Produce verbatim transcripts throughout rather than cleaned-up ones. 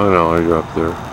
I know, I got up there.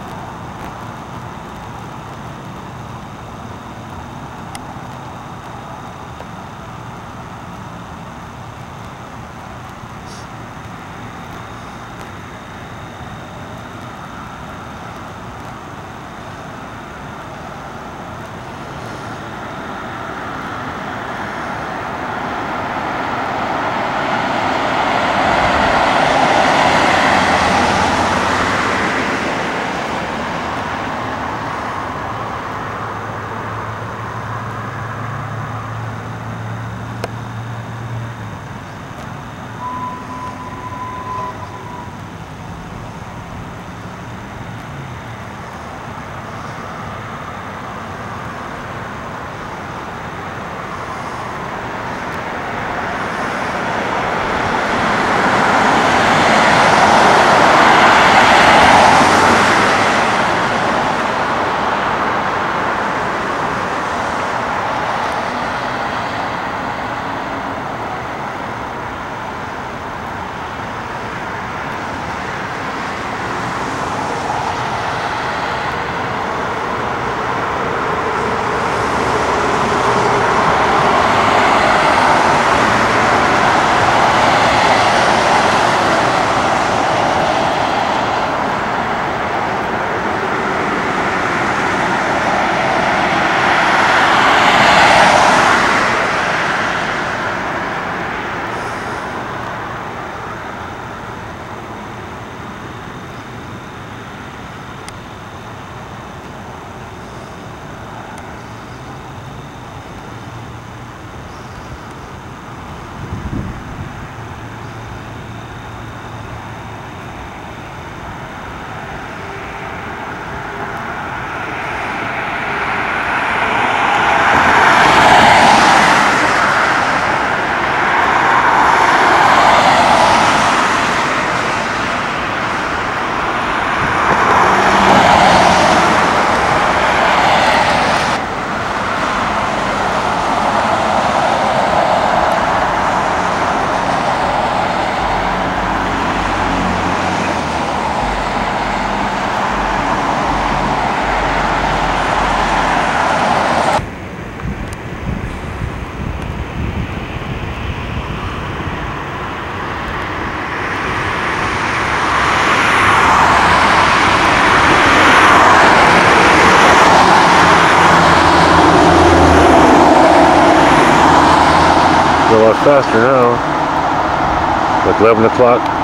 Faster now, like eleven o'clock.